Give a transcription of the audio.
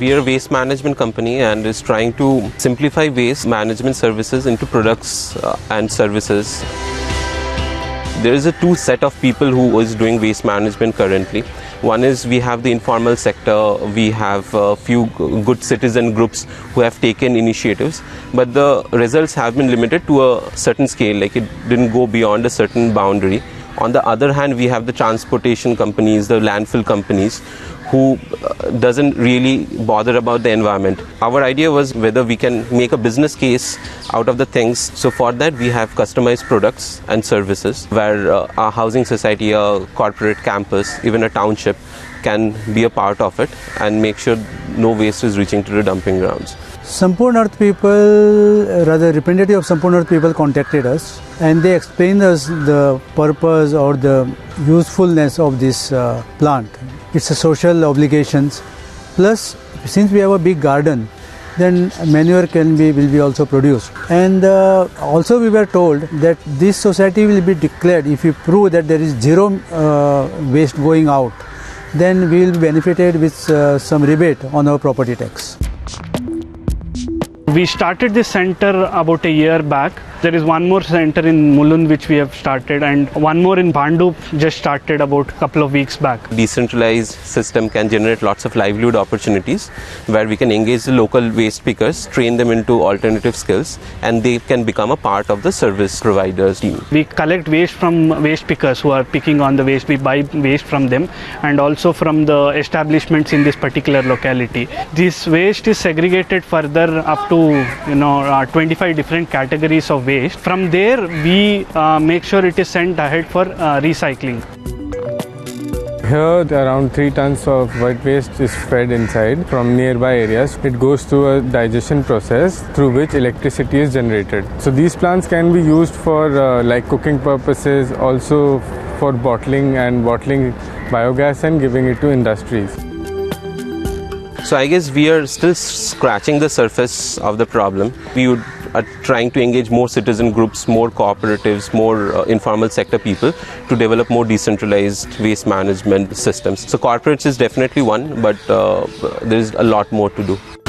We are a waste management company and is trying to simplify waste management services into products and services. There is a two set of people who is doing waste management currently. One is we have the informal sector, we have a few good citizen groups who have taken initiatives, but the results have been limited to a certain scale, like it didn't go beyond a certain boundary. On the other hand, we have the transportation companies, the landfill companies, who doesn't really bother about the environment. Our idea was whether we can make a business case out of the things. So for that, we have customized products and services where our housing society, a corporate campus, even a township can be a part of it and make sure no waste is reaching to the dumping grounds. Sampurnarth people, rather representative of Sampurnarth people contacted us and they explained us the purpose or the usefulness of this plant. It's a social obligations. Plus, since we have a big garden, then manure will be also produced. And also we were told that this society will be declared if we prove that there is zero waste going out. Then we will be benefited with some rebate on our property tax. We started this center about a year back. There is one more center in Mulund which we have started and one more in Bandup just started about a couple of weeks back. Decentralized system can generate lots of livelihood opportunities where we can engage the local waste pickers, train them into alternative skills and they can become a part of the service providers team. We collect waste from waste pickers who are picking on the waste. We buy waste from them and also from the establishments in this particular locality. This waste is segregated further up to 25 different categories of waste. From there, we make sure it is sent ahead for recycling. Here, around 3 tons of white waste is fed inside from nearby areas. It goes through a digestion process through which electricity is generated. So these plants can be used for like cooking purposes, also for bottling biogas and giving it to industries. So I guess we are still scratching the surface of the problem. We are trying to engage more citizen groups, more cooperatives, more informal sector people to develop more decentralized waste management systems. So corporates is definitely one, but there is a lot more to do.